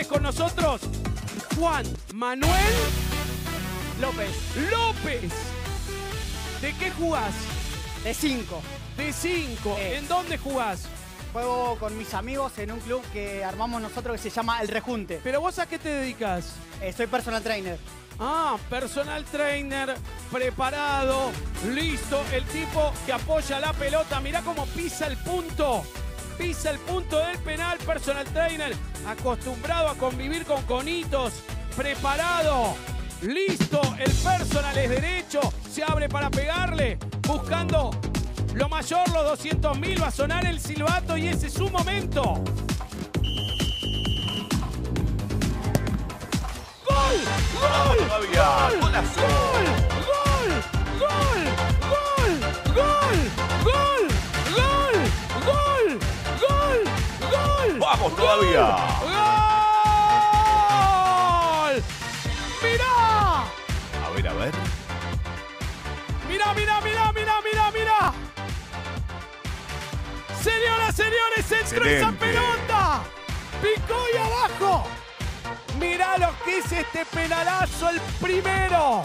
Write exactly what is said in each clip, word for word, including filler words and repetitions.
Rejunte con nosotros, Juan Manuel López. López. ¿De qué jugás? De cinco. De cinco. Es. ¿En dónde jugás? Juego con mis amigos en un club que armamos nosotros que se llama El Rejunte. ¿Pero vos a qué te dedicas? Eh, soy personal trainer. Ah, personal trainer, preparado, listo. El tipo que apoya la pelota. Mirá cómo pisa el punto. Pisa el punto del penal, personal trainer. Acostumbrado a convivir con conitos. Preparado, listo. El personal es derecho. Se abre para pegarle. Buscando... lo mayor, los doscientos mil, va a sonar el silbato y ese es su momento. ¡Gol! ¡Gol! ¡Gol! ¡Gol! ¡Gol! ¡Gol! ¡Gol! ¡Gol! ¡Gol! ¡Gol! ¡Gol! ¡Gol! ¡Gol! ¡Vamos todavía! ¡Gol! ¡Mirá! A ver, a ver. ¡Mirá, mirá, mirá, mirá, mirá, mirá! Señoras, señores, entró esa pelota. Picó y abajo. Mirá lo que es este penalazo, el primero.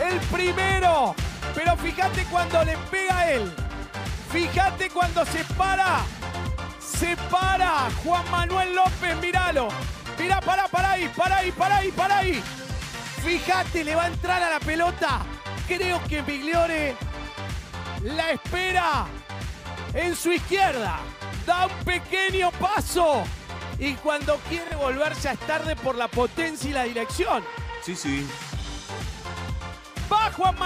El primero. Pero fíjate cuando le pega a él. Fíjate cuando se para. Se para. Juan Manuel López, míralo. Mirá, pará, pará ahí, pará ahí, pará ahí, pará ahí. Fíjate, le va a entrar a la pelota. Creo que Migliore la espera. En su izquierda, da un pequeño paso y cuando quiere volver ya es tarde por la potencia y la dirección. Sí, sí. Va Juan Manuel.